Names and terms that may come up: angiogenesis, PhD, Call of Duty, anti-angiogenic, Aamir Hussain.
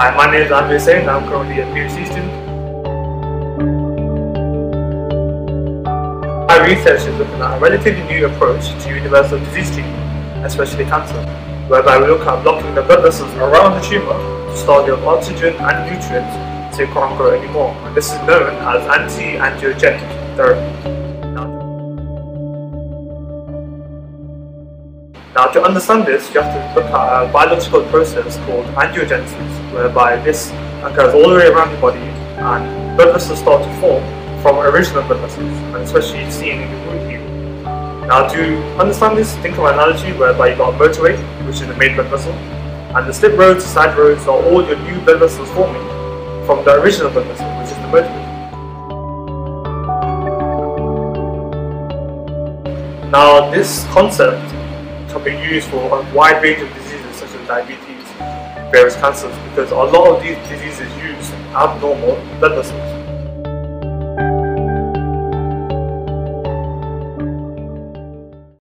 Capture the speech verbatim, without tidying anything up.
Hi, my name is Aamir Hussain. I'm currently a PhD student. My research is looking at a relatively new approach to universal disease treatment, especially cancer, whereby we look at blocking the blood vessels around the tumour to store the oxygen and nutrients so it can't grow anymore. And this is known as anti-angiogenic therapy. Now, to understand this, you have to look at a biological process called angiogenesis, whereby this occurs all the way around the body and blood vessels start to form from original blood vessels, and especially seen in the wound here. Now, to understand this, think of an analogy whereby you've got a motorway, which is the main blood vessel, and the slip roads, the side roads are all your new blood vessels forming from the original blood vessel, which is the motorway. Now, this concept have been used for a wide range of diseases such as diabetes, various cancers, because a lot of these diseases use abnormal blood vessels.